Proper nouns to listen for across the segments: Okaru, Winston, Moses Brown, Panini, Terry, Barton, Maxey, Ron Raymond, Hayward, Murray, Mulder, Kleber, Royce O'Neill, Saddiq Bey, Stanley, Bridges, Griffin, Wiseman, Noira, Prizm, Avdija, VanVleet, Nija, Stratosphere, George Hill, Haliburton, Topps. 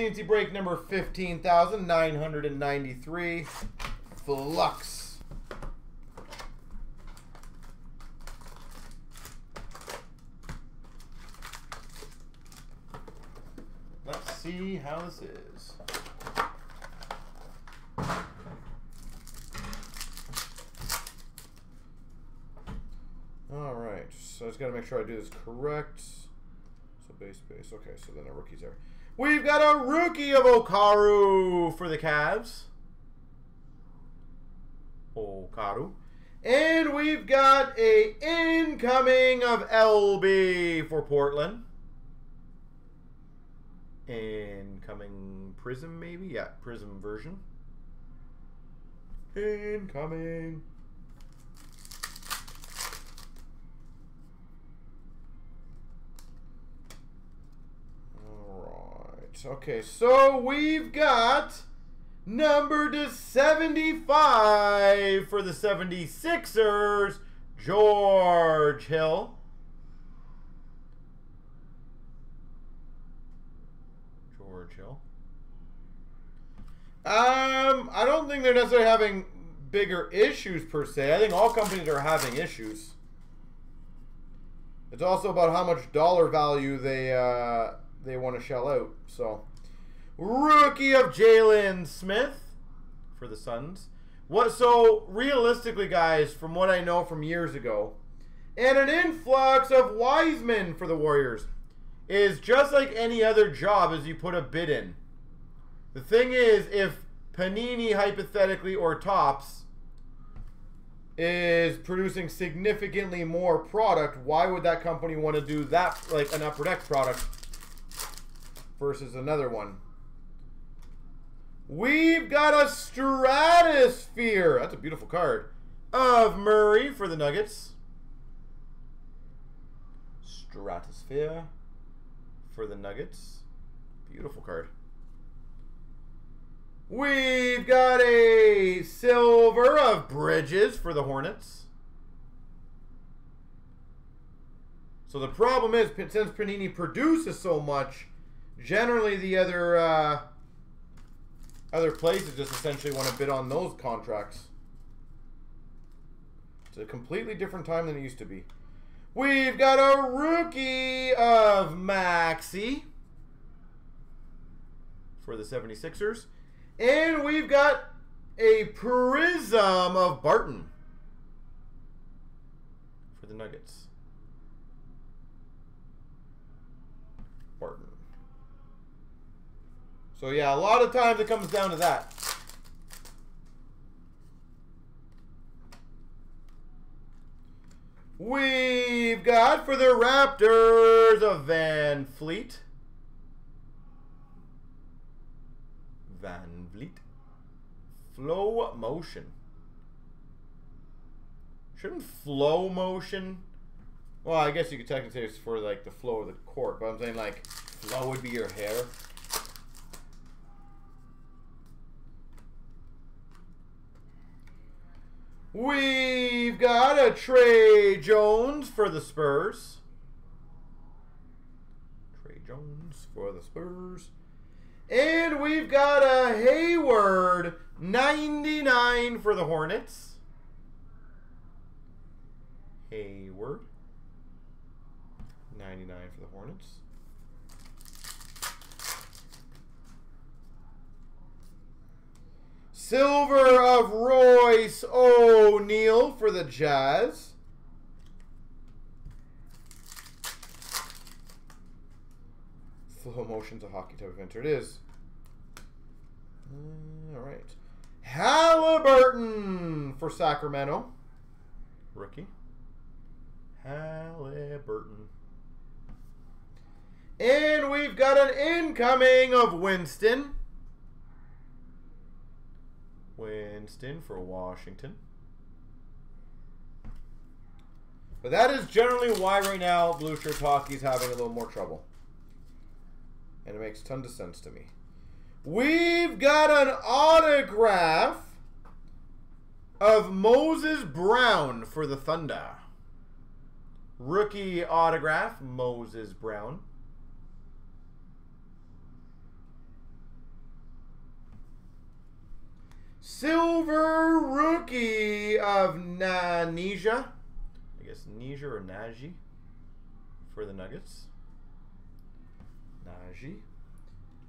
CNC break number 15,993. Flux. Let's see how this is. All right, so I just got to make sure I do this correct. So base. Okay, so then a rookie's there. We've got a rookie of Okaru for the Cavs. Okaru. And we've got a incoming of LB for Portland. Incoming Prizm, maybe? Yeah, Prizm version. Incoming. All right. Okay, so we've got number to 75 for the 76ers, George Hill. I don't think they're necessarily having bigger issues per se. I think all companies are having issues. It's also about how much dollar value they want to shell out. So, rookie of Jaylen Smith for the Suns. What? So realistically, guys, from what I know from years ago, and an influx of Wiseman for the Warriors is just like any other job as you put a bid in. The thing is, if Panini, hypothetically, or Topps is producing significantly more product, why would that company want to do that, like an Upper Deck product versus another one? We've got a Stratosphere. That's a beautiful card. Of Murray for the Nuggets. Stratosphere for the Nuggets. Beautiful card. We've got a silver of Bridges for the Hornets. So the problem is, since Panini produces so much, generally the other places just essentially want to bid on those contracts. It's a completely different time than it used to be. We've got a rookie of Maxey for the 76ers. And we've got a Prizm of Barton for the Nuggets. Barton. So yeah, a lot of times it comes down to that. We've got for the Raptors of VanVleet. VanVleet. Flow motion. Shouldn't flow motion? Well, I guess you could technically say it's for like the flow of the court, but I'm saying like flow would be your hair. We've got a Trey Jones for the Spurs. Trey Jones for the Spurs. And we've got a Hayward 99 for the Hornets. Hayward 99 for the Hornets. Silver of Royce O'Neill for the Jazz. Slow motion's a hockey type event. It is. All right. Haliburton for Sacramento. Rookie. Haliburton. And we've got an incoming of Winston. Winston for Washington. But that is generally why right now Blue Shirt Hockey's having a little more trouble. And it makes tons of sense to me. We've got an autograph of Moses Brown for the Thunder. Rookie autograph, Moses Brown. Silver rookie of Nija. I guess Nija or Naji for the Nuggets. Naji.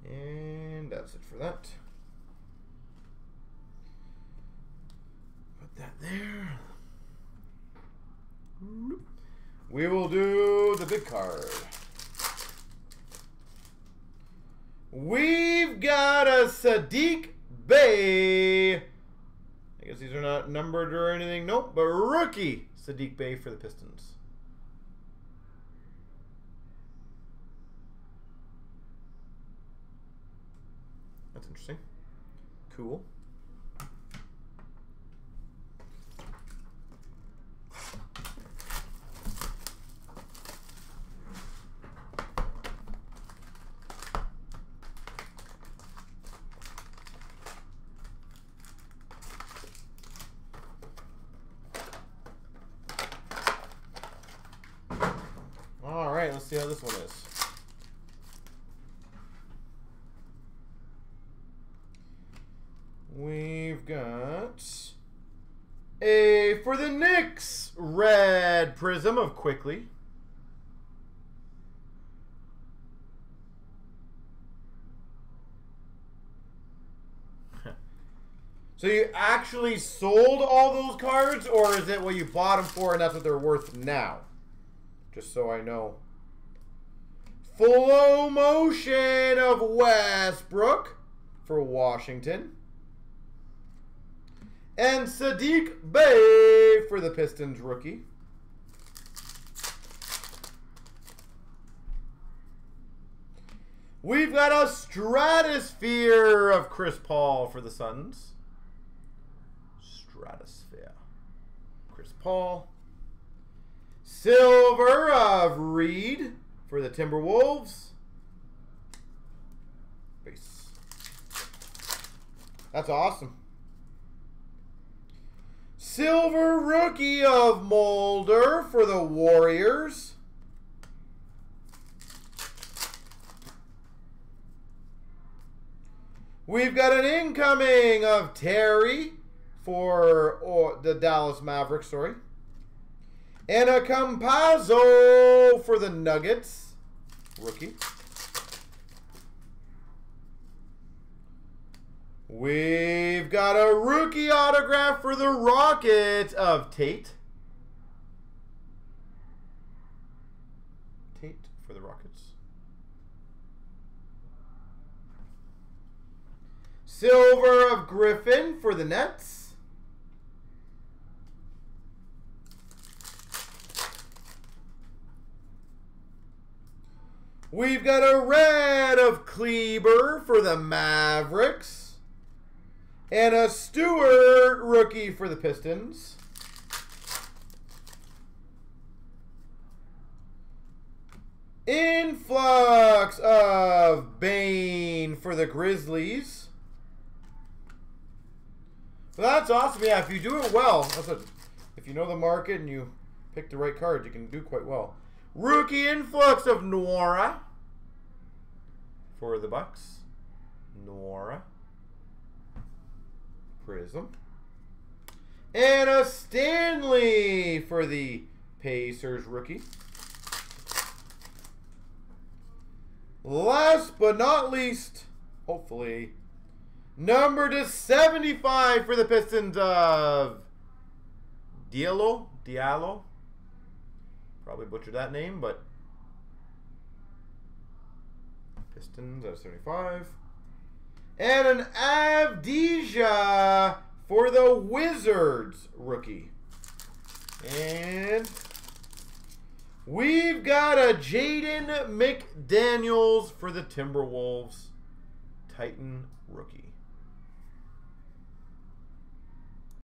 And that's it for that. Put that there. We will do the big card. We've got a Saddiq Bey. I guess these are not numbered or anything. Nope, but rookie Saddiq Bey for the Pistons. That's interesting. Cool. Let's see how this one is. We've got a, for the Knicks, red Prizm of Quickly. So you actually sold all those cards, or is it what you bought them for and that's what they're worth now? Just so I know. Slow motion of Westbrook for Washington. And Saddiq Bey for the Pistons rookie. We've got a Stratosphere of Chris Paul for the Suns. Stratosphere. Chris Paul. Silver of Reed. For the Timberwolves. Base. That's awesome. Silver rookie of Mulder for the Warriors. We've got an incoming of Terry for the Dallas Mavericks, sorry. And a Campazzo for the Nuggets. Rookie. We've got a rookie autograph for the Rockets of Tate. Tate for the Rockets. Silver of Griffin for the Nets. We've got a red of Kleber for the Mavericks. And a Stewart rookie for the Pistons. Influx of Bane for the Grizzlies. Well, that's awesome. Yeah, if you do it well, that's a, if you know the market and you pick the right card, you can do quite well. Rookie influx of Noira for the Bucks. Noira. Prizm. And a Stanley for the Pacers rookie. Last but not least, hopefully, number to 75 for the Pistons of Diallo. Probably butchered that name, but Pistons at 75. And an Avdija for the Wizards rookie. And we've got a Jaden McDaniels for the Timberwolves Titan rookie.